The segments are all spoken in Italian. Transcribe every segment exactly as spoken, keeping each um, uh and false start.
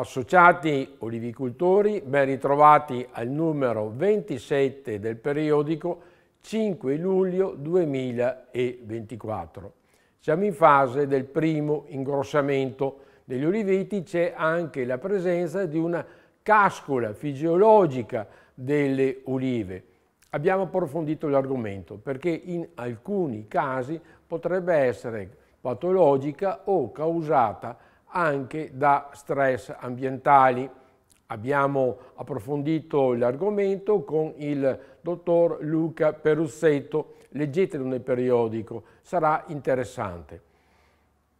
Associati olivicoltori, ben ritrovati al numero ventisette del periodico cinque luglio duemilaventiquattro. Siamo in fase del primo ingrossamento degli oliveti, c'è anche la presenza di una cascola fisiologica delle olive. Abbiamo approfondito l'argomento perché in alcuni casi potrebbe essere patologica o causata anche da stress ambientali. Abbiamo approfondito l'argomento con il dottor Luca Peruzzetto, leggetelo nel periodico, sarà interessante.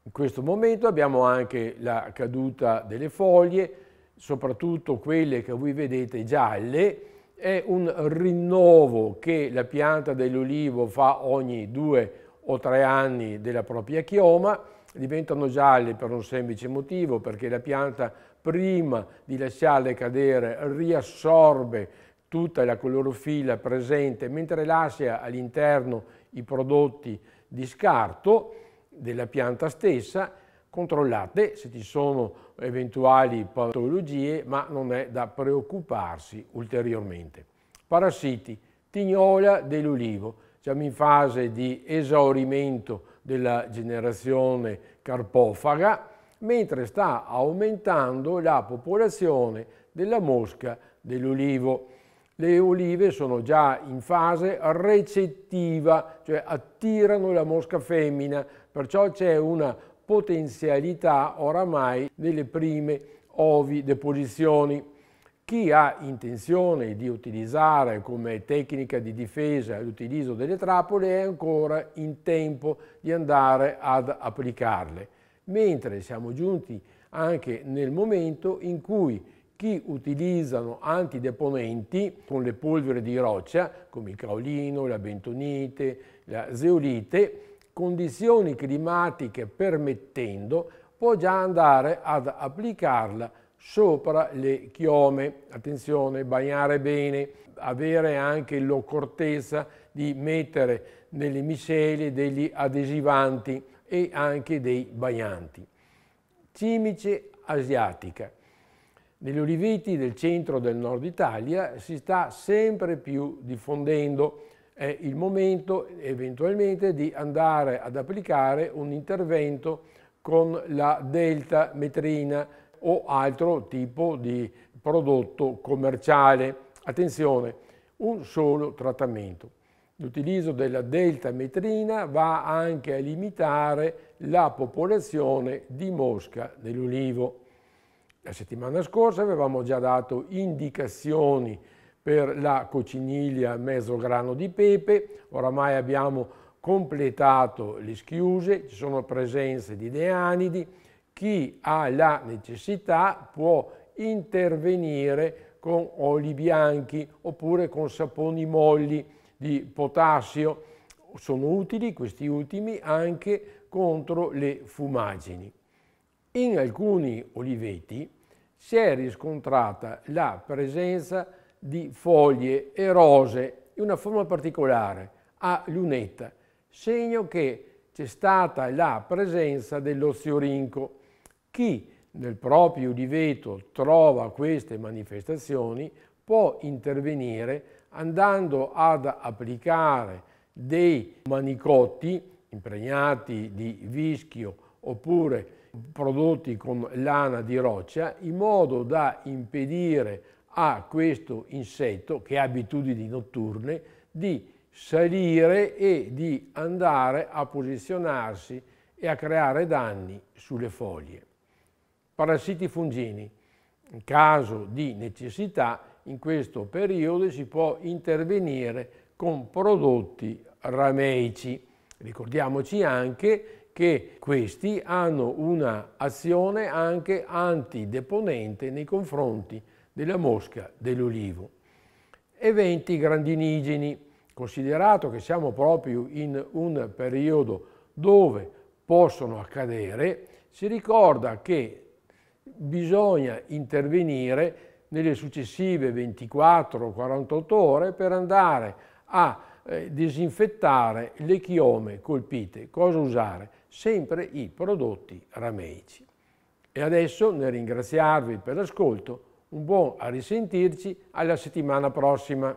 In questo momento abbiamo anche la caduta delle foglie, soprattutto quelle che voi vedete gialle, è un rinnovo che la pianta dell'olivo fa ogni due o tre anni della propria chioma. Diventano gialle per un semplice motivo, perché la pianta prima di lasciarle cadere riassorbe tutta la clorofilla presente mentre lascia all'interno i prodotti di scarto della pianta stessa. Controllate se ci sono eventuali patologie, ma non è da preoccuparsi ulteriormente. Parassiti, tignola dell'olivo. Siamo in fase di esaurimento della generazione carpofaga, mentre sta aumentando la popolazione della mosca dell'olivo. Le olive sono già in fase recettiva, cioè attirano la mosca femmina, perciò c'è una potenzialità oramai delle prime ovideposizioni. Chi ha intenzione di utilizzare come tecnica di difesa l'utilizzo delle trappole è ancora in tempo di andare ad applicarle, mentre siamo giunti anche nel momento in cui chi utilizzano antideponenti con le polvere di roccia, come il caolino, la bentonite, la zeolite, condizioni climatiche permettendo, può già andare ad applicarla sopra le chiome. Attenzione, bagnare bene, avere anche l'accortezza di mettere nelle miscele degli adesivanti e anche dei bagnanti. Cimice asiatica. Negli oliveti del centro e del nord Italia si sta sempre più diffondendo. È il momento eventualmente di andare ad applicare un intervento con la deltametrina o altro tipo di prodotto commerciale. Attenzione, un solo trattamento. L'utilizzo della deltametrina va anche a limitare la popolazione di mosca dell'olivo. La settimana scorsa avevamo già dato indicazioni per la cocciniglia mezzo grano di pepe, oramai abbiamo completato le schiuse, ci sono presenze di neanidi. Chi ha la necessità può intervenire con oli bianchi oppure con saponi molli di potassio. Sono utili questi ultimi anche contro le fumagini. In alcuni oliveti si è riscontrata la presenza di foglie erose in una forma particolare, a lunetta, segno che c'è stata la presenza dello ziorinco. Chi nel proprio oliveto trova queste manifestazioni può intervenire andando ad applicare dei manicotti impregnati di vischio oppure prodotti con lana di roccia in modo da impedire a questo insetto, che ha abitudini notturne, di salire e di andare a posizionarsi e a creare danni sulle foglie. Parassiti fungini. In caso di necessità, in questo periodo si può intervenire con prodotti rameici. Ricordiamoci anche che questi hanno un'azione anche antideponente nei confronti della mosca dell'olivo. Eventi grandinigeni. Considerato che siamo proprio in un periodo dove possono accadere, si ricorda che bisogna intervenire nelle successive ventiquattro quarantotto ore per andare a eh, disinfettare le chiome colpite. Cosa usare? Sempre i prodotti rameici. E adesso, nel ringraziarvi per l'ascolto, un buon a risentirci alla settimana prossima.